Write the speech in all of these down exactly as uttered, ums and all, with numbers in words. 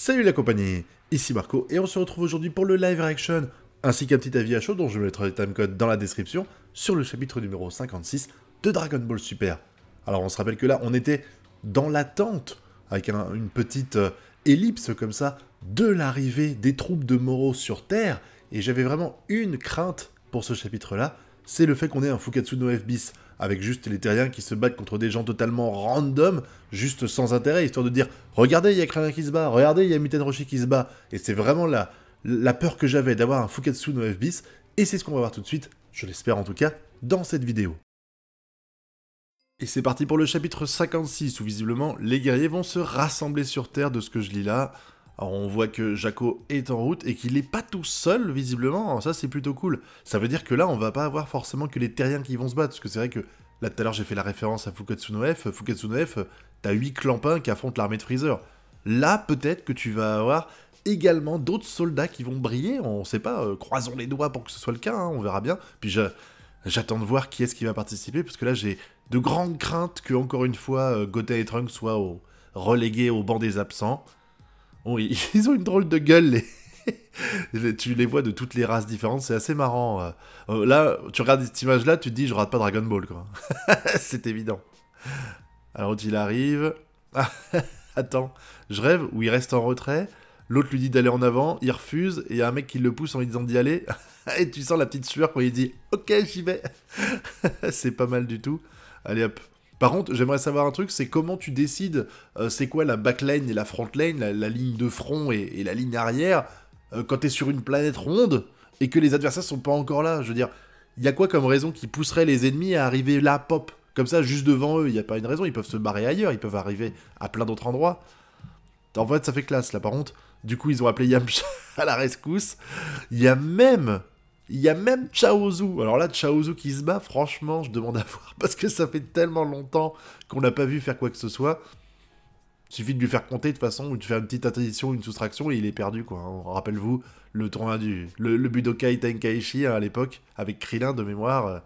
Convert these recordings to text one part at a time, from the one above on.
Salut la compagnie, ici Marco et on se retrouve aujourd'hui pour le live reaction ainsi qu'un petit avis à chaud dont je mettrai le timecode dans la description sur le chapitre numéro cinquante-six de Dragon Ball Super. Alors on se rappelle que là on était dans l'attente avec un, une petite euh, ellipse comme ça de l'arrivée des troupes de Moro sur Terre et j'avais vraiment une crainte pour ce chapitre là, c'est le fait qu'on ait un Fukkatsu no F bis avec juste les terriens qui se battent contre des gens totalement random, juste sans intérêt, histoire de dire « Regardez, il y a Krillin qui se bat, regardez, il y a Muten Roshi qui se bat ». Et c'est vraiment la, la peur que j'avais d'avoir un Fukkatsu no F bis, et c'est ce qu'on va voir tout de suite, je l'espère en tout cas, dans cette vidéo. Et c'est parti pour le chapitre cinquante-six, où visiblement, les guerriers vont se rassembler sur Terre, de ce que je lis là. Alors on voit que Jaco est en route et qu'il n'est pas tout seul visiblement, alors ça c'est plutôt cool. Ça veut dire que là on va pas avoir forcément que les terriens qui vont se battre, parce que c'est vrai que là tout à l'heure j'ai fait la référence à Fukkatsu no F, Fukkatsu no F, t'as huit clampins qui affrontent l'armée de Freezer. Là peut-être que tu vas avoir également d'autres soldats qui vont briller, on sait pas, euh, croisons les doigts pour que ce soit le cas, hein, on verra bien. Puis j'attends de voir qui est-ce qui va participer, parce que là j'ai de grandes craintes que encore une fois euh, Goten et Trunks soient au, relégués au banc des absents. Ils ont une drôle de gueule, les... tu les vois de toutes les races différentes, c'est assez marrant. Là, tu regardes cette image-là, tu te dis, je rate pas Dragon Ball, quoi. C'est évident. Alors, il arrive... Ah, attends, je rêve, où il reste en retrait, l'autre lui dit d'aller en avant, il refuse, et il y a un mec qui le pousse en lui disant d'y aller, et tu sens la petite sueur quand il dit, ok, j'y vais. C'est pas mal du tout. Allez, hop. Par contre, j'aimerais savoir un truc, c'est comment tu décides euh, c'est quoi la backlane et la frontlane, la, la ligne de front et, et la ligne arrière, euh, quand t'es sur une planète ronde et que les adversaires sont pas encore là. Je veux dire, il y a quoi comme raison qui pousserait les ennemis à arriver là, pop, comme ça, juste devant eux? Il n'y a pas une raison, ils peuvent se barrer ailleurs, ils peuvent arriver à plein d'autres endroits. En fait, ça fait classe, là, par contre. Du coup, ils ont appelé Yamcha à la rescousse. Il y a même... Il y a même Chiaotzu. Alors là, Chiaotzu qui se bat, franchement, je demande à voir. Parce que ça fait tellement longtemps qu'on n'a pas vu faire quoi que ce soit. Il suffit de lui faire compter, de toute façon, ou de faire une petite addition, une soustraction, et il est perdu, quoi. Rappelez-vous, le tournoi du... Le, le Budokai Tenkaichi, hein, à l'époque, avec Krillin, de mémoire.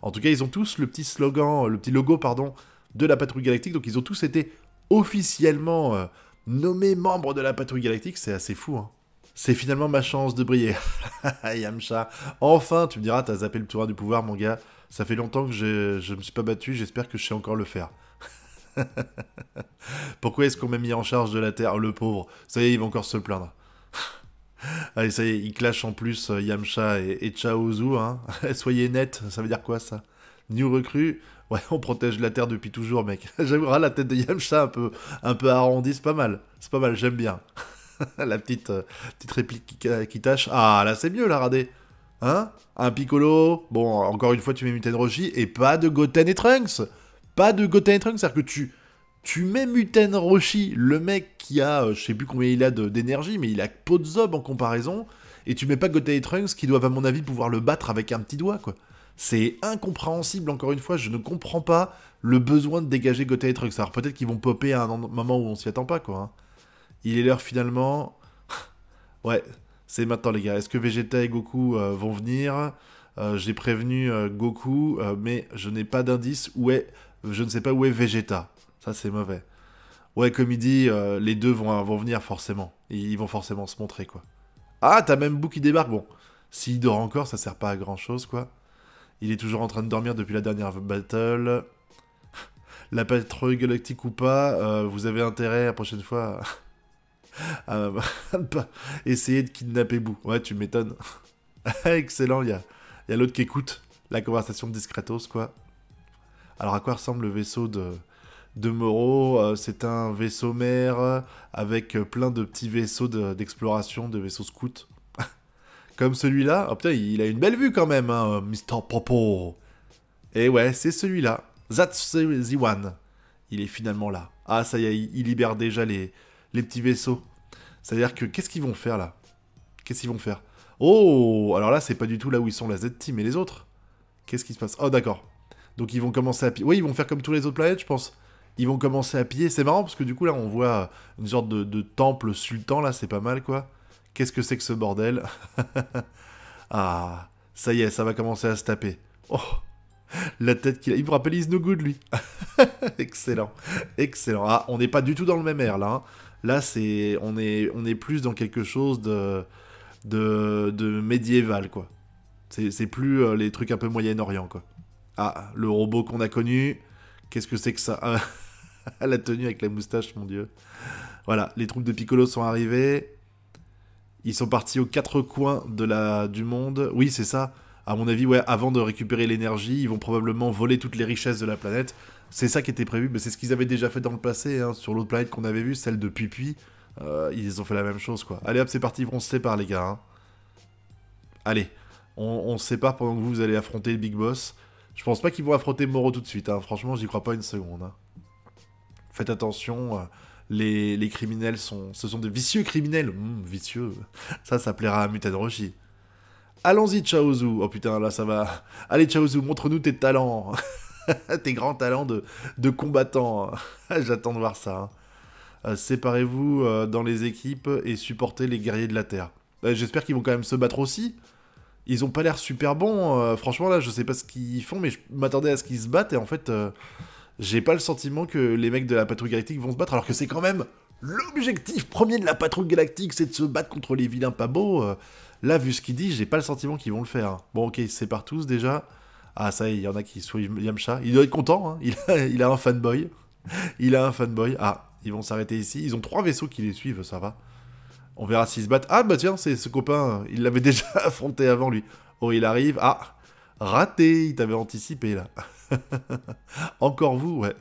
En tout cas, ils ont tous le petit slogan, le petit logo, pardon, de la Patrouille Galactique. Donc, ils ont tous été officiellement euh, nommés membres de la Patrouille Galactique. C'est assez fou, hein. C'est finalement ma chance de briller. Yamcha. Enfin, tu me diras, t'as zappé le tournoi du pouvoir, mon gars. Ça fait longtemps que je, je me suis pas battu, j'espère que je sais encore le faire. Pourquoi est-ce qu'on m'a mis en charge de la Terre, le pauvre? Ça y est, ils vont encore se plaindre. Allez, ça y est, ils clashent en plus, Yamcha et, et Chiaotzu, hein. Soyez nets, ça veut dire quoi, ça? New recrue? Ouais, on protège la Terre depuis toujours, mec. J'avoue, la tête de Yamcha un peu, un peu arrondie, c'est pas mal. C'est pas mal, j'aime bien. La petite, euh, petite réplique qui, qui tâche. Ah, là, c'est mieux, là, radé. Hein? Un Piccolo. Bon, encore une fois, tu mets Muten Roshi et pas de Goten et Trunks. Pas de Goten et Trunks, c'est-à-dire que tu, tu mets Muten Roshi, le mec qui a, euh, je sais plus combien il a d'énergie, mais il a peau de zob en comparaison, et tu mets pas Goten et Trunks qui doivent, à mon avis, pouvoir le battre avec un petit doigt, quoi. C'est incompréhensible, encore une fois, je ne comprends pas le besoin de dégager Goten et Trunks. Alors, peut-être qu'ils vont popper à un moment où on s'y attend pas, quoi, hein. Il est l'heure finalement. Ouais, c'est maintenant les gars. Est-ce que Vegeta et Goku euh, vont venir? euh, J'ai prévenu euh, Goku, euh, mais je n'ai pas d'indice où est... Je ne sais pas où est Vegeta. Ça, c'est mauvais. Ouais, comme il dit, euh, les deux vont, vont venir forcément. Ils vont forcément se montrer, quoi. Ah, t'as même Boo qui débarque. Bon, s'il dort encore, ça sert pas à grand-chose, quoi. Il est toujours en train de dormir depuis la dernière battle. La patrouille galactique ou pas, euh, vous avez intérêt la prochaine fois... Euh, essayer de kidnapper Boo. Ouais, tu m'étonnes. Excellent, il y a, y a l'autre qui écoute la conversation de Discretos, quoi. Alors, à quoi ressemble le vaisseau de, de Moro? euh, C'est un vaisseau mère avec plein de petits vaisseaux d'exploration, de, de vaisseaux scouts. Comme celui-là. Oh putain, il, il a une belle vue quand même, hein, Mister Popo. Et ouais, c'est celui-là. That's the one. Il est finalement là. Ah, ça y est, il, il libère déjà les... les petits vaisseaux. C'est-à-dire que, qu'est-ce qu'ils vont faire, là? Qu'est-ce qu'ils vont faire? Oh! Alors là, c'est pas du tout là où ils sont, la Z-Team et les autres. Qu'est-ce qui se passe? Oh, d'accord. Donc, ils vont commencer à piller. Oui, ils vont faire comme tous les autres planètes, je pense. Ils vont commencer à piller. C'est marrant, parce que du coup, là, on voit une sorte de, de temple sultan, là. C'est pas mal, quoi. Qu'est-ce que c'est que ce bordel? Ah, ça y est, ça va commencer à se taper. Oh! La tête qu'il a. Il me rappelle Is No Good, lui. Excellent. Excellent. Ah, on n'est pas du tout dans le même air, là, hein. Là, c'est, on est, on est plus dans quelque chose de, de, de médiéval, quoi. C'est plus euh, les trucs un peu Moyen-Orient, quoi. Ah, le robot qu'on a connu, qu'est-ce que c'est que ça? La tenue avec la moustache, mon dieu. Voilà, les troupes de Piccolo sont arrivées. Ils sont partis aux quatre coins de la, du monde. Oui, c'est ça. À mon avis, ouais, avant de récupérer l'énergie, ils vont probablement voler toutes les richesses de la planète. C'est ça qui était prévu. Mais c'est ce qu'ils avaient déjà fait dans le passé, hein, sur l'autre planète qu'on avait vue, celle de Puy-Puy. Euh, ils ont fait la même chose, quoi. Allez, hop, c'est parti. On se sépare, les gars. Hein. Allez, on, on se sépare pendant que vous, vous allez affronter le Big Boss. Je pense pas qu'ils vont affronter Moro tout de suite. Hein. Franchement, j'y crois pas une seconde. Hein. Faites attention... Euh... Les, les criminels sont... Ce sont des vicieux criminels. Mmh, vicieux. Ça, ça plaira à Muten Roshi. Allons-y, Chiaotzu. Oh putain, là, ça va. Allez, Chiaotzu, montre-nous tes talents. Tes grands talents de, de combattant. J'attends de voir ça. Hein. Euh, Séparez-vous euh, dans les équipes et supportez les guerriers de la Terre. Euh, J'espère qu'ils vont quand même se battre aussi. Ils ont pas l'air super bons. Euh, franchement, là, je sais pas ce qu'ils font, mais je m'attendais à ce qu'ils se battent. Et en fait... Euh... J'ai pas le sentiment que les mecs de la Patrouille Galactique vont se battre, alors que c'est quand même l'objectif premier de la Patrouille Galactique, c'est de se battre contre les vilains pas beaux. Euh, là, vu ce qu'il dit, j'ai pas le sentiment qu'ils vont le faire. Bon, ok, ils se séparent tous déjà. Ah, ça y est, il y en a qui sont Yamcha. Il doit être content, hein. il, a, il a un fanboy. Il a un fanboy. Ah, ils vont s'arrêter ici. Ils ont trois vaisseaux qui les suivent, ça va. On verra s'ils se battent. Ah, bah tiens, c'est ce copain, il l'avait déjà affronté avant lui. Oh, il arrive. Ah, raté, il t'avait anticipé, là. Encore vous, ouais.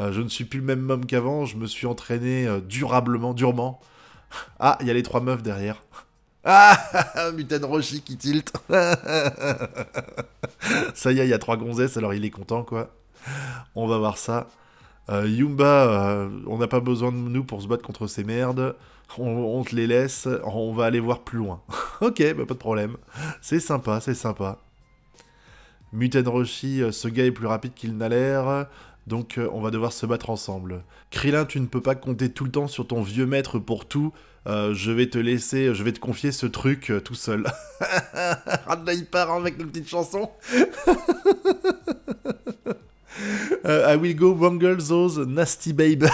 Euh, je ne suis plus le même homme qu'avant, je me suis entraîné euh, durablement, durement. Ah, il y a les trois meufs derrière. Ah, Muten Roshi qui tilt. Ça y est, il y a trois gonzesses, alors il est content, quoi. On va voir ça. Euh, Yumba, euh, on n'a pas besoin de nous pour se battre contre ces merdes. On, on te les laisse, on va aller voir plus loin. Ok, bah, pas de problème. C'est sympa, c'est sympa. Muten Roshi, ce gars est plus rapide qu'il n'a l'air, donc on va devoir se battre ensemble. Krillin, tu ne peux pas compter tout le temps sur ton vieux maître pour tout. Euh, je vais te laisser, je vais te confier ce truc euh, tout seul. Ah, là, il part avec une petite chanson. uh, I will go wrangle those nasty babe.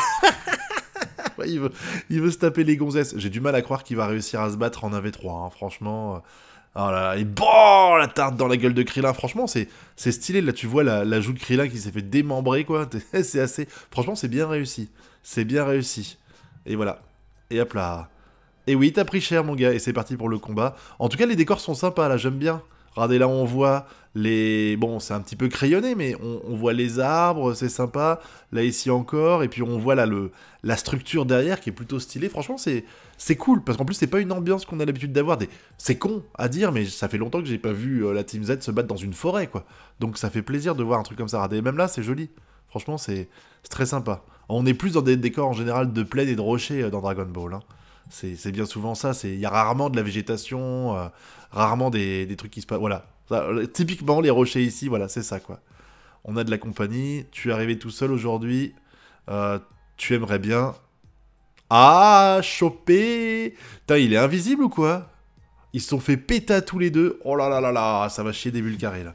Ouais, il, veut, il veut se taper les gonzesses. J'ai du mal à croire qu'il va réussir à se battre en un v trois, hein, franchement... Euh... Oh là là, et bon, la tarte dans la gueule de Krillin. Franchement, c'est stylé. Là, tu vois la, la joue de Krillin qui s'est fait démembrer, quoi. C'est assez... Franchement, c'est bien réussi. C'est bien réussi. Et voilà. Et hop là. Et oui, t'as pris cher, mon gars. Et c'est parti pour le combat. En tout cas, les décors sont sympas, là. J'aime bien. Regardez, là, on voit les... Bon, c'est un petit peu crayonné, mais on, on voit les arbres. C'est sympa. Là, ici, encore. Et puis, on voit, là, le, la structure derrière qui est plutôt stylée. Franchement, c'est... C'est cool, parce qu'en plus, c'est pas une ambiance qu'on a l'habitude d'avoir. Des... C'est con à dire, mais ça fait longtemps que j'ai pas vu euh, la Team Z se battre dans une forêt, quoi. Donc ça fait plaisir de voir un truc comme ça. Regardez, même là, c'est joli. Franchement, c'est très sympa. On est plus dans des décors, en général, de plaines et de rochers euh, dans Dragon Ball. Hein. C'est bien souvent ça. Il y a rarement de la végétation, euh, rarement des... des trucs qui se passent. Voilà. Ça, typiquement, les rochers ici, voilà, c'est ça, quoi. On a de la compagnie. Tu es arrivé tout seul aujourd'hui. Euh, tu aimerais bien... Ah, chopé. Putain, il est invisible ou quoi? Ils se sont fait péta tous les deux. Oh là là là là, ça va chier des bulles carrées, là.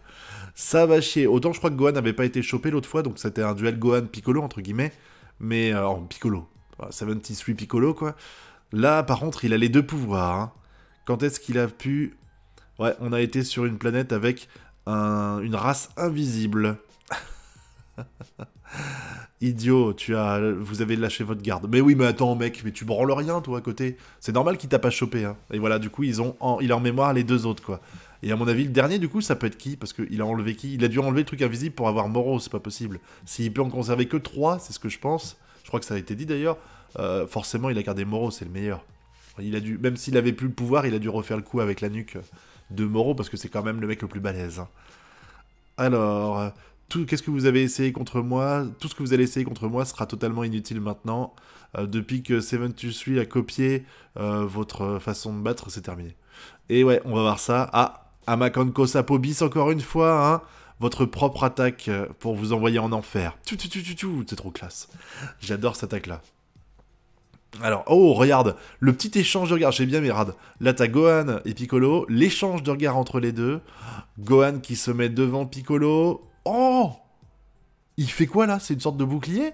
Ça va chier. Autant je crois que Gohan n'avait pas été chopé l'autre fois, donc c'était un duel Gohan-Piccolo, entre guillemets. Mais, euh, en Piccolo. soixante-treize Piccolo, quoi. Là, par contre, il a les deux pouvoirs. Hein. Quand est-ce qu'il a pu... Ouais, on a été sur une planète avec un... une race invisible. Idiot, tu as, vous avez lâché votre garde. Mais oui, mais attends, mec, mais tu branles rien, toi, à côté. C'est normal qu'il t'a pas chopé. Hein. Et voilà, du coup, ils ont en, il a en mémoire les deux autres, quoi. Et à mon avis, le dernier, du coup, ça peut être qui? Parce qu'il a enlevé qui? Il a dû enlever le truc invisible pour avoir Moro, c'est pas possible. S'il peut en conserver que trois, c'est ce que je pense. Je crois que ça a été dit, d'ailleurs. Euh, forcément, il a gardé Moro, c'est le meilleur. Il a dû, même s'il avait plus le pouvoir, il a dû refaire le coup avec la nuque de Moro, parce que c'est quand même le mec le plus balèze. Hein. Alors... Qu'est-ce que vous avez essayé contre moi? Tout ce que vous allez essayer contre moi sera totalement inutile maintenant. Euh, depuis que C vingt-huit a copié euh, votre façon de battre, c'est terminé. Et ouais, on va voir ça. Ah, à Makankōsappō bis encore une fois, hein, votre propre attaque pour vous envoyer en enfer. Tu, tu, tu, tu, tu, c'est trop classe. J'adore cette attaque-là. Alors, oh, regarde, le petit échange de regards, j'ai bien mes rades. Là, t'as Gohan et Piccolo, l'échange de regards entre les deux. Gohan qui se met devant Piccolo... Oh, il fait quoi là? C'est une sorte de bouclier?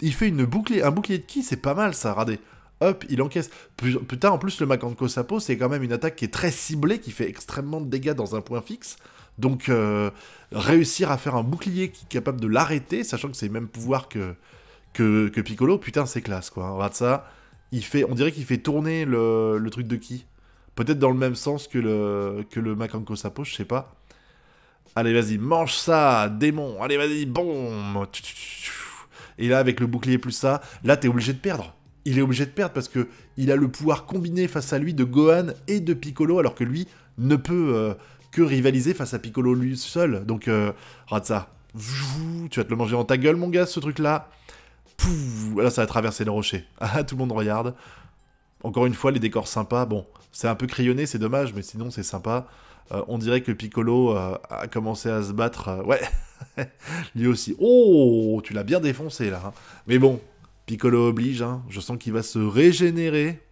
Il fait une bouclier, un bouclier de ki, c'est pas mal ça, radé. Hop, il encaisse. Putain, en plus, le Makankōsappō, c'est quand même une attaque qui est très ciblée, qui fait extrêmement de dégâts dans un point fixe. Donc, euh, réussir à faire un bouclier qui est capable de l'arrêter, sachant que c'est le même pouvoir que, que, que Piccolo, putain, c'est classe, quoi. Regarde ça. Il fait, on dirait qu'il fait tourner le, le truc de ki. Peut-être dans le même sens que le, que le Makankōsappō, je sais pas. Allez, vas-y, mange ça, démon. Allez, vas-y, boum. Et là, avec le bouclier plus ça, là, t'es obligé de perdre. Il est obligé de perdre parce que il a le pouvoir combiné face à lui de Gohan et de Piccolo, alors que lui ne peut euh, que rivaliser face à Piccolo lui seul. Donc, euh, regarde ça. Tu vas te le manger dans ta gueule, mon gars, ce truc-là. Là, ça va traverser le rocher. Ah, tout le monde regarde. Encore une fois, les décors sympas. Bon, c'est un peu crayonné, c'est dommage, mais sinon, c'est sympa. Euh, on dirait que Piccolo euh, a commencé à se battre. Euh, ouais, lui aussi. Oh, tu l'as bien défoncé, là. Hein. Mais bon, Piccolo oblige. Hein. Je sens qu'il va se régénérer.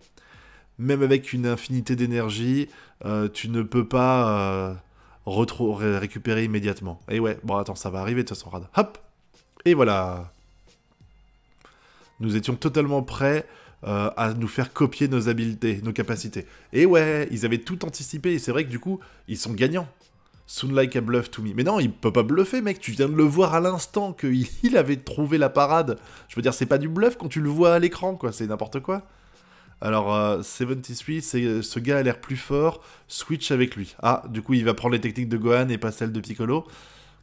Même avec une infinité d'énergie, euh, tu ne peux pas euh, ré récupérer immédiatement. Et ouais, bon, attends, ça va arriver de toute façon, Rad. Hop, et voilà. Nous étions totalement prêts euh, à nous faire copier nos habiletés, nos capacités. Et ouais, ils avaient tout anticipé, et c'est vrai que du coup, ils sont gagnants. Soon like a bluff to me. Mais non, il peut pas bluffer, mec. Tu viens de le voir à l'instant qu'il avait trouvé la parade. Je veux dire, c'est pas du bluff quand tu le vois à l'écran, quoi. C'est n'importe quoi. Alors, euh, soixante-treize, ce gars a l'air plus fort. Switch avec lui. Ah, du coup, il va prendre les techniques de Gohan et pas celles de Piccolo.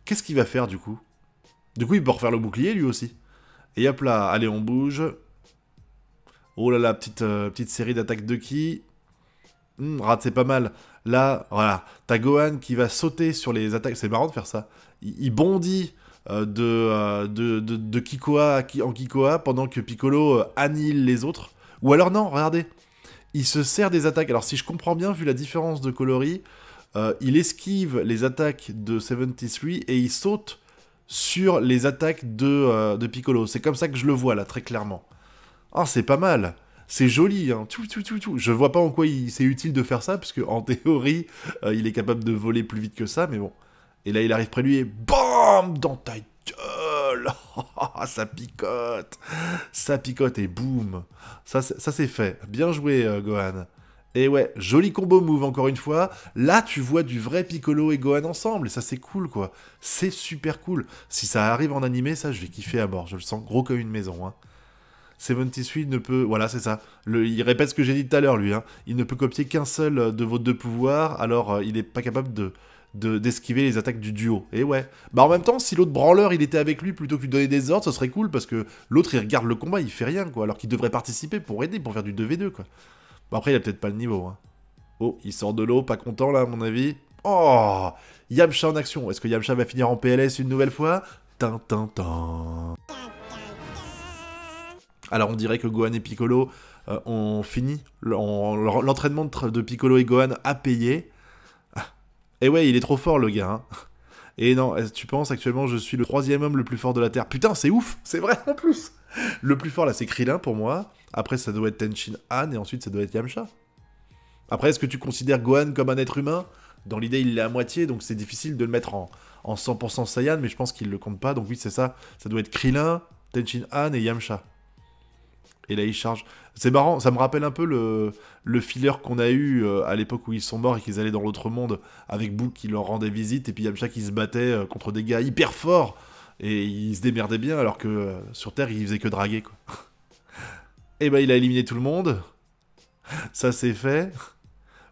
Qu'est-ce qu'il va faire, du coup? Du coup, il peut refaire le bouclier, lui aussi. Et hop là, allez, on bouge. Oh là là, petite, euh, petite série d'attaques de ki. Mmh, rate, c'est pas mal. Là, voilà, t'as Gohan qui va sauter sur les attaques. C'est marrant de faire ça. Il, il bondit euh, de, euh, de, de, de Kikoa en Kikoa pendant que Piccolo euh, annihile les autres. Ou alors non, regardez. Il se sert des attaques. Alors si je comprends bien, vu la différence de coloris, euh, il esquive les attaques de soixante-treize et il saute sur les attaques de, euh, de Piccolo. C'est comme ça que je le vois là, très clairement. Ah, c'est pas mal. C'est joli, hein. Tout, tout, tout, tout. Je vois pas en quoi c'est utile de faire ça, parce que en théorie, euh, il est capable de voler plus vite que ça, mais bon. Et là, il arrive près de lui et BAM! Dans ta gueule! Ça picote! Ça picote et boum! Ça, c'est fait. Bien joué, euh, Gohan. Et ouais, joli combo move, encore une fois. Là, tu vois du vrai Piccolo et Gohan ensemble, et ça, c'est cool, quoi. C'est super cool. Si ça arrive en animé, ça, je vais kiffer à mort. Je le sens gros comme une maison, hein. soixante-treize ne peut... Voilà, c'est ça. Le... Il répète ce que j'ai dit tout à l'heure, lui. Hein. Il ne peut copier qu'un seul de vos deux pouvoirs, alors euh, il n'est pas capable de d'esquiver de... les attaques du duo. Et ouais. Bah en même temps, si l'autre branleur, il était avec lui, plutôt que de donner des ordres, ce serait cool, parce que l'autre, il regarde le combat, il fait rien, quoi, alors qu'il devrait participer pour aider, pour faire du deux v deux, quoi. Bah, après, il a peut-être pas le niveau. Hein. Oh, il sort de l'eau, pas content, là, à mon avis. Oh, Yamcha en action. Est-ce que Yamcha va finir en P L S une nouvelle fois? Tintintin. Alors on dirait que Gohan et Piccolo euh, ont fini. L'entraînement de, de Piccolo et Gohan a payé. Ah. Et ouais, il est trop fort le gars. Hein. Et non, tu penses actuellement je suis le troisième homme le plus fort de la Terre. Putain, c'est ouf, c'est vrai en plus. Le plus fort là, c'est Krillin pour moi. Après, ça doit être Tenshinhan et ensuite ça doit être Yamcha. Après, est-ce que tu considères Gohan comme un être humain? Dans l'idée, il l'est à moitié, donc c'est difficile de le mettre en, en cent pour cent Saiyan, mais je pense qu'il le compte pas. Donc oui, c'est ça. Ça doit être Krillin, Tenshinhan et Yamcha. Et là, ils chargent. C'est marrant, ça me rappelle un peu le, le filler qu'on a eu euh, à l'époque où ils sont morts et qu'ils allaient dans l'autre monde avec Boo qui leur rendait visite et puis Yamcha qui se battait euh, contre des gars hyper forts et ils se démerdaient bien alors que euh, sur Terre, ils faisaient que draguer, quoi. Et bah, il a éliminé tout le monde. Ça, c'est fait.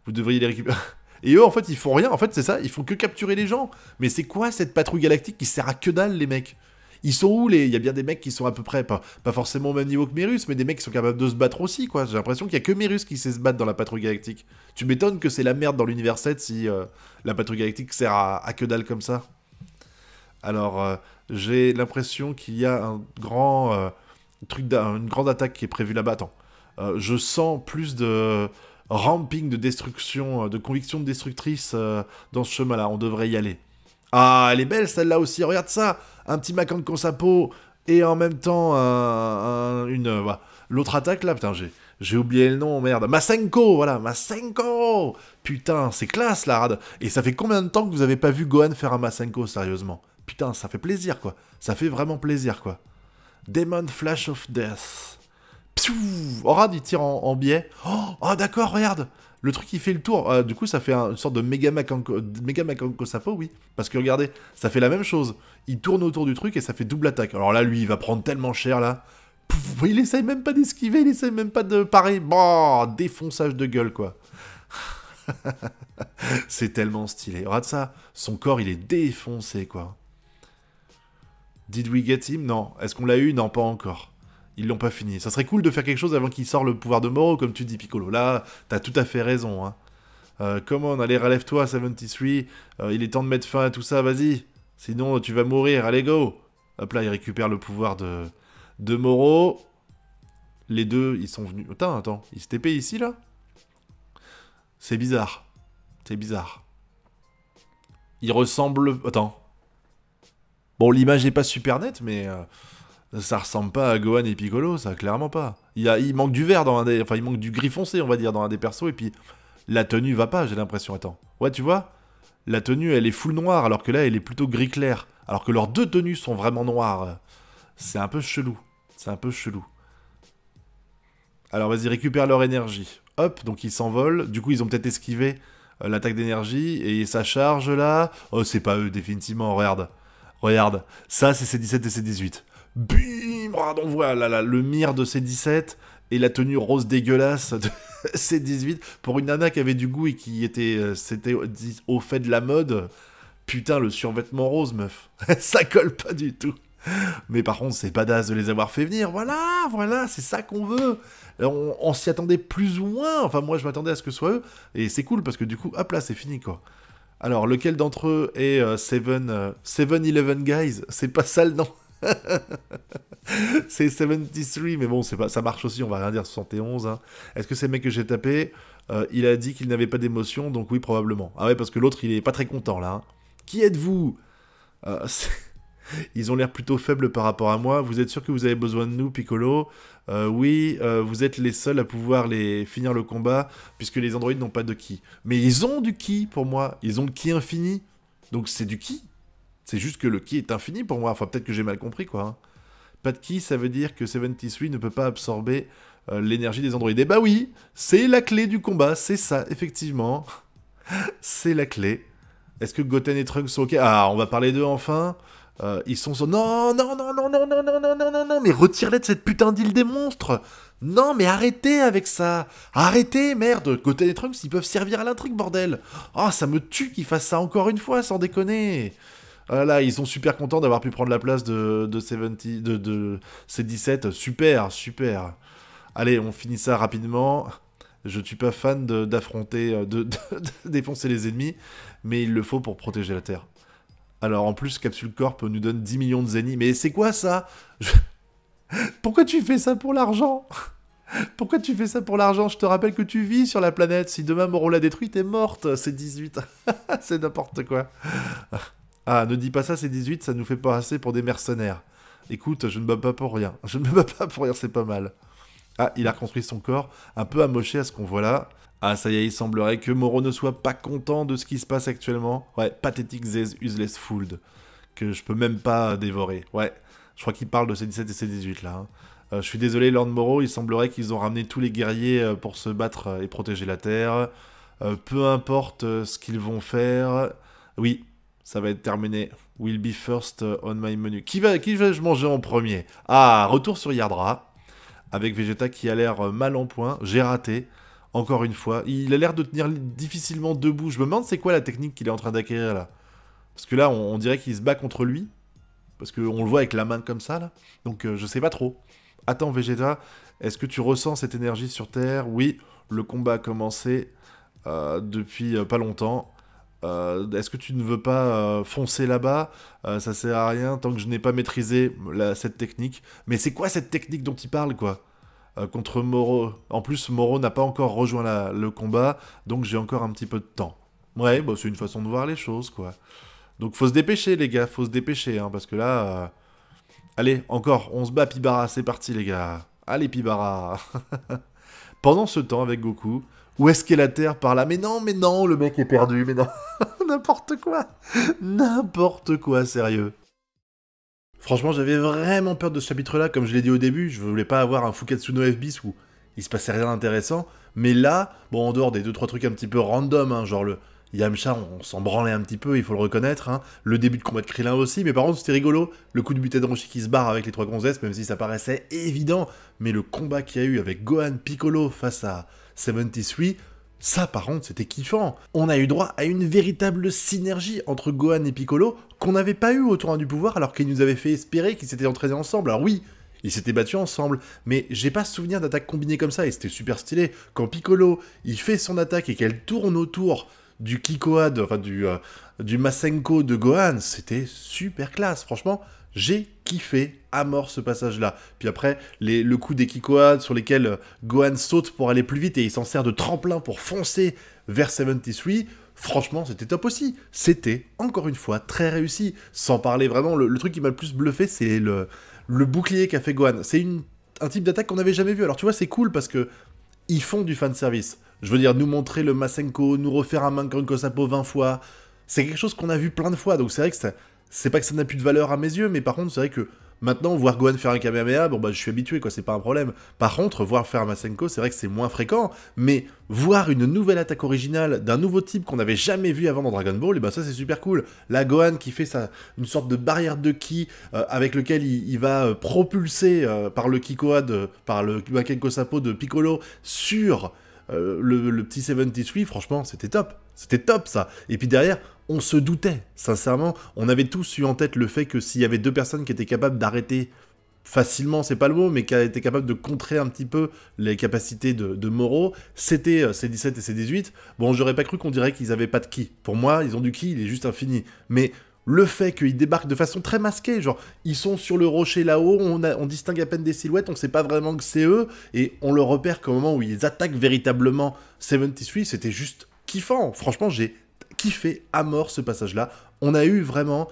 Vous devriez les récupérer. Et eux, en fait, ils font rien. En fait, c'est ça, ils font que capturer les gens. Mais c'est quoi cette patrouille galactique qui sert à que dalle, les mecs? Ils sont où les... Il y a bien des mecs qui sont à peu près, pas, pas forcément au même niveau que Merus, mais des mecs qui sont capables de se battre aussi, quoi. J'ai l'impression qu'il n'y a que Merus qui sait se battre dans la patrouille galactique. Tu m'étonnes que c'est la merde dans l'univers sept si euh, la patrouille galactique sert à, à que dalle comme ça. Alors, euh, j'ai l'impression qu'il y a un grand euh, truc, un, une grande attaque qui est prévue là-bas. Attends, euh, je sens plus de ramping de destruction, de conviction destructrice euh, dans ce chemin-là. On devrait y aller. Ah, elle est belle celle-là aussi, regarde ça. Un petit Makankōsappō et en même temps un, un, une... Bah, l'autre attaque là, putain, j'ai oublié le nom, merde. Masenko, voilà, Masenko. Putain, c'est classe la rad. Et ça fait combien de temps que vous avez pas vu Gohan faire un Masenko, sérieusement? Putain, ça fait plaisir, quoi. Ça fait vraiment plaisir, quoi. Demon Flash of Death. Pfiou, Orad, il tire en, en biais. Oh, oh d'accord, regarde. Le truc, il fait le tour. Euh, du coup, ça fait un, une sorte de méga Makankōsappō, oui. Parce que, regardez, ça fait la même chose. Il tourne autour du truc et ça fait double attaque. Alors là, lui, il va prendre tellement cher, là. Pff, il essaye même pas d'esquiver, il essaye même pas de parer. Bon, défonçage de gueule, quoi. C'est tellement stylé. Regarde ça, son corps, il est défoncé, quoi. Did we get him? Non. Est-ce qu'on l'a eu? Non, pas encore. Ils l'ont pas fini. Ça serait cool de faire quelque chose avant qu'il sorte le pouvoir de Moro, comme tu dis, Piccolo. Là, t'as tout à fait raison. Hein. Euh, come on, allez, relève-toi, soixante-treize. Euh, il est temps de mettre fin à tout ça, vas-y. Sinon, tu vas mourir, allez, go. Hop là, il récupère le pouvoir de, de Moro. Les deux, ils sont venus... Attends, attends, ils se T P ici, là? C'est bizarre. C'est bizarre. Il ressemble... Attends. Bon, l'image n'est pas super nette, mais... Euh... Ça ressemble pas à Gohan et Piccolo, ça, clairement pas. Il, y a, il manque du vert dans un des... Enfin, il manque du gris foncé, on va dire, dans un des persos, et puis... La tenue va pas, j'ai l'impression, attends. Ouais, tu vois? La tenue, elle est full noire, alors que là, elle est plutôt gris clair. Alors que leurs deux tenues sont vraiment noires. C'est un peu chelou. C'est un peu chelou. Alors, vas-y, récupère leur énergie. Hop, donc ils s'envolent. Du coup, ils ont peut-être esquivé euh, l'attaque d'énergie, et ça charge, là. Oh, c'est pas eux, définitivement, regarde. Regarde, ça, c'est C dix-sept et C dix-huit. Bim, on voit là, là, le mire de C dix-sept et la tenue rose dégueulasse de C dix-huit. Pour une nana qui avait du goût et qui était, euh, était au fait de la mode, putain, le survêtement rose, meuf. Ça colle pas du tout. Mais par contre, c'est badass de les avoir fait venir. Voilà, voilà, c'est ça qu'on veut. On, on s'y attendait plus ou moins. Enfin, moi, je m'attendais à ce que ce soit eux. Et c'est cool parce que du coup, hop là, c'est fini, quoi. Alors, lequel d'entre eux est euh, seven eleven Guys? C'est pas ça le nom. C'est soixante-treize, mais bon, c'est pas, ça marche aussi, on va rien dire, soixante et onze. Hein. Est-ce que c'est le mec que j'ai tapé? euh, Il a dit qu'il n'avait pas d'émotion, donc oui, probablement. Ah ouais, parce que l'autre, il est pas très content, là. Hein. Qui êtes-vous? euh, Ils ont l'air plutôt faibles par rapport à moi. Vous êtes sûr que vous avez besoin de nous, Piccolo? euh, Oui, euh, vous êtes les seuls à pouvoir les... finir le combat, puisque les androïdes n'ont pas de ki. Mais ils ont du ki, pour moi. Ils ont le ki infini. Donc c'est du ki. C'est juste que le ki est infini pour moi. Enfin, peut-être que j'ai mal compris, quoi. Pas de ki, ça veut dire que soixante-treize ne peut pas absorber euh, l'énergie des androïdes. Et bah oui, c'est la clé du combat. C'est ça, effectivement. C'est la clé. Est-ce que Goten et Trunks sont OK? Ah, on va parler d'eux, enfin. Euh, ils sont... Non, non, non, non, non, non, non, non, non, non, non. Mais retire-les de cette putain d'île des monstres. Non, mais arrêtez avec ça. Arrêtez, merde. Goten et Trunks, ils peuvent servir à l'intrigue, bordel. Ah, oh, ça me tue qu'ils fassent ça encore une fois, sans déconner. Ah là, ils sont super contents d'avoir pu prendre la place de, de, soixante, de, de C dix-sept. Super, super. Allez, on finit ça rapidement. Je ne suis pas fan d'affronter, de, de, de, de défoncer les ennemis, mais il le faut pour protéger la Terre. Alors, en plus, Capsule Corp nous donne dix millions de zéniths. Mais c'est quoi, ça? Je... Pourquoi tu fais ça pour l'argent? Pourquoi tu fais ça pour l'argent? Je te rappelle que tu vis sur la planète. Si demain, Moro l'a détruite, t'es morte. C'est dix-huit. C'est n'importe quoi. Ah, ne dis pas ça, c'est dix-huit, ça nous fait pas assez pour des mercenaires. Écoute, je ne me bats pas pour rien. Je ne me bats pas pour rien, c'est pas mal. Ah, il a reconstruit son corps, un peu amoché à ce qu'on voit là. Ah, ça y est, il semblerait que Moro ne soit pas content de ce qui se passe actuellement. Ouais, pathétique, zez, useless, fooled. Que je peux même pas dévorer. Ouais, je crois qu'il parle de C dix-sept et C dix-huit là. Hein. Euh, je suis désolé, Lord Moro, il semblerait qu'ils ont ramené tous les guerriers pour se battre et protéger la Terre. Euh, peu importe ce qu'ils vont faire. Oui. Ça va être terminé. Will be first on my menu. Qui va, qui vais-je manger en premier? Ah, retour sur Yardrat. Avec Vegeta qui a l'air mal en point. J'ai raté. Encore une fois. Il a l'air de tenir difficilement debout. Je me demande c'est quoi la technique qu'il est en train d'acquérir là. Parce que là, on, on dirait qu'il se bat contre lui. Parce qu'on le voit avec la main comme ça là. Donc euh, je sais pas trop. Attends Vegeta, est-ce que tu ressens cette énergie sur Terre? Oui, le combat a commencé euh, depuis euh, pas longtemps. Euh, Est-ce que tu ne veux pas euh, foncer là-bas? euh, Ça sert à rien tant que je n'ai pas maîtrisé la, cette technique. Mais c'est quoi cette technique dont il parle, quoi? euh, Contre Moro. En plus, Moro n'a pas encore rejoint la, le combat, donc j'ai encore un petit peu de temps. Ouais, bah, c'est une façon de voir les choses, quoi. Donc faut se dépêcher, les gars, faut se dépêcher, hein, parce que là... Euh... Allez, encore, on se bat, Pibara, c'est parti, les gars. Allez, Pibara. Pendant ce temps, avec Goku... Où est-ce qu'est la Terre par là? Mais non, mais non, le mec est perdu, mais non. N'importe quoi. N'importe quoi, sérieux. Franchement, j'avais vraiment peur de ce chapitre-là, comme je l'ai dit au début, je voulais pas avoir un Fukkatsu no F bis où il se passait rien d'intéressant, mais là, bon, en dehors des deux trois trucs un petit peu random, hein, genre le Yamcha, on, on s'en branlait un petit peu, il faut le reconnaître, hein, le début de combat de Krillin aussi, mais par contre, c'était rigolo, le coup de Muten Roshi qui se barre avec les trois gonzesses, même si ça paraissait évident, mais le combat qu'il y a eu avec Gohan Piccolo face à soixante-dix-huit, ça, par contre, c'était kiffant. On a eu droit à une véritable synergie entre Gohan et Piccolo qu'on n'avait pas eu au Tournoi du Pouvoir alors qu'ils nous avaient fait espérer qu'ils s'étaient entraînés ensemble. Alors oui, ils s'étaient battus ensemble, mais j'ai pas souvenir d'attaque combinée comme ça et c'était super stylé. Quand Piccolo, il fait son attaque et qu'elle tourne autour du Kikoad, enfin du, euh, du Masenko de Gohan, c'était super classe, franchement. J'ai kiffé à mort ce passage-là. Puis après, les, le coup des Kikoad sur lesquels Gohan saute pour aller plus vite et il s'en sert de tremplin pour foncer vers soixante-dix-huit, franchement, c'était top aussi. C'était, encore une fois, très réussi. Sans parler vraiment, le, le truc qui m'a le plus bluffé, c'est le, le bouclier qu'a fait Gohan. C'est un type d'attaque qu'on n'avait jamais vu. Alors tu vois, c'est cool parce que ils font du fanservice. Je veux dire, nous montrer le Masenko, nous refaire un Makankōsappō vingt fois, c'est quelque chose qu'on a vu plein de fois, donc c'est vrai que ça... C'est pas que ça n'a plus de valeur à mes yeux, mais par contre, c'est vrai que maintenant, voir Gohan faire un Kamehameha, bon bah je suis habitué, quoi, c'est pas un problème. Par contre, voir faire un Masenko, c'est vrai que c'est moins fréquent, mais voir une nouvelle attaque originale d'un nouveau type qu'on n'avait jamais vu avant dans Dragon Ball, et ben ça c'est super cool. La Gohan qui fait sa, une sorte de barrière de ki euh, avec lequel il, il va euh, propulser euh, par le Kikoad, euh, par le Makankōsappō de Piccolo sur euh, le, le petit soixante-dix-huit, franchement, c'était top. C'était top ça. Et puis derrière, on se doutait, sincèrement, on avait tous eu en tête le fait que s'il y avait deux personnes qui étaient capables d'arrêter facilement, c'est pas le mot, mais qui étaient capables de contrer un petit peu les capacités de, de Moro, c'était C dix-sept et C dix-huit, bon, j'aurais pas cru qu'on dirait qu'ils avaient pas de ki. Pour moi, ils ont du ki, il est juste infini. Mais le fait qu'ils débarquent de façon très masquée, genre, ils sont sur le rocher là-haut, on, on distingue à peine des silhouettes, on sait pas vraiment que c'est eux, et on le repère qu'au moment où ils attaquent véritablement soixante-dix-huit, c'était juste kiffant. Franchement, j'ai kiffé à mort ce passage-là. On a eu vraiment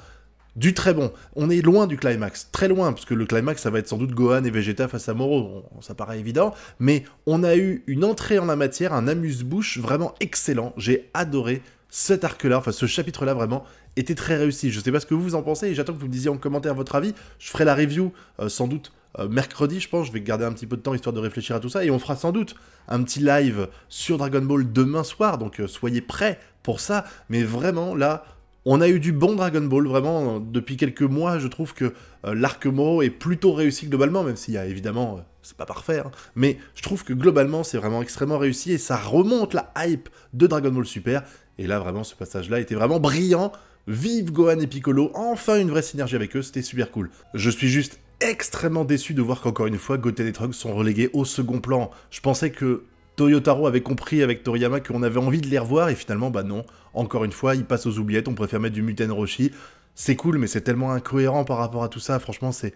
du très bon. On est loin du climax, très loin, parce que le climax, ça va être sans doute Gohan et Vegeta face à Moro, on, ça paraît évident, mais on a eu une entrée en la matière, un amuse-bouche vraiment excellent. J'ai adoré cet arc-là, enfin ce chapitre-là vraiment, était très réussi. Je sais pas ce que vous, vous en pensez, et j'attends que vous me disiez en commentaire votre avis. Je ferai la review euh, sans doute Euh, mercredi, je pense, je vais garder un petit peu de temps histoire de réfléchir à tout ça, et on fera sans doute un petit live sur Dragon Ball demain soir, donc euh, soyez prêts pour ça, mais vraiment, là, on a eu du bon Dragon Ball, vraiment, euh, depuis quelques mois, je trouve que euh, l'arc Moro est plutôt réussi globalement, même s'il y a évidemment, euh, c'est pas parfait, hein, mais je trouve que globalement, c'est vraiment extrêmement réussi, et ça remonte la hype de Dragon Ball Super, et là, vraiment, ce passage-là était vraiment brillant. Vive Gohan et Piccolo, enfin une vraie synergie avec eux, c'était super cool. Je suis juste extrêmement déçu de voir qu'encore une fois Goten et Trunks sont relégués au second plan. Je pensais que Toyotaro avait compris avec Toriyama qu'on avait envie de les revoir et finalement bah non, encore une fois ils passent aux oubliettes, on préfère mettre du Muten Roshi. C'est cool mais c'est tellement incohérent par rapport à tout ça, franchement c'est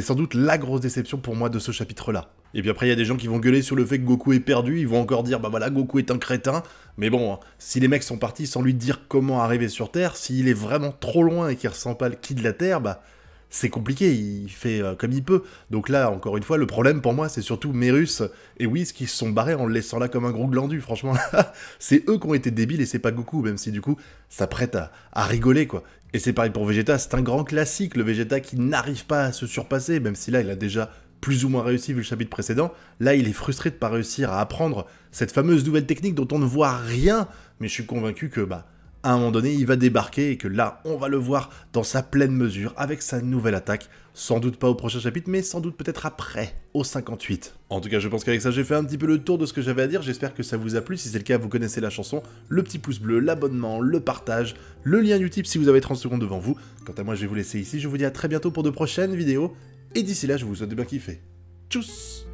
sans doute la grosse déception pour moi de ce chapitre là. Et puis après il y a des gens qui vont gueuler sur le fait que Goku est perdu, ils vont encore dire bah voilà Goku est un crétin, mais bon, hein, si les mecs sont partis sans lui dire comment arriver sur Terre, s'il est vraiment trop loin et qu'il ressent pas le ki de la Terre, bah c'est compliqué, il fait comme il peut. Donc là, encore une fois, le problème pour moi, c'est surtout Merus et Whis qui se sont barrés en le laissant là comme un gros glandu. Franchement, c'est eux qui ont été débiles et c'est pas Goku, même si du coup, ça prête à, à rigoler, quoi. Et c'est pareil pour Vegeta, c'est un grand classique, le Vegeta qui n'arrive pas à se surpasser, même si là, il a déjà plus ou moins réussi vu le chapitre précédent. Là, il est frustré de pas réussir à apprendre cette fameuse nouvelle technique dont on ne voit rien, mais je suis convaincu que, bah, à un moment donné, il va débarquer et que là, on va le voir dans sa pleine mesure avec sa nouvelle attaque. Sans doute pas au prochain chapitre, mais sans doute peut-être après, au cinquante-huit. En tout cas, je pense qu'avec ça, j'ai fait un petit peu le tour de ce que j'avais à dire. J'espère que ça vous a plu. Si c'est le cas, vous connaissez la chanson. Le petit pouce bleu, l'abonnement, le partage, le lien Utip si vous avez trente secondes devant vous. Quant à moi, je vais vous laisser ici. Je vous dis à très bientôt pour de prochaines vidéos. Et d'ici là, je vous souhaite de bien kiffer. Tchuss!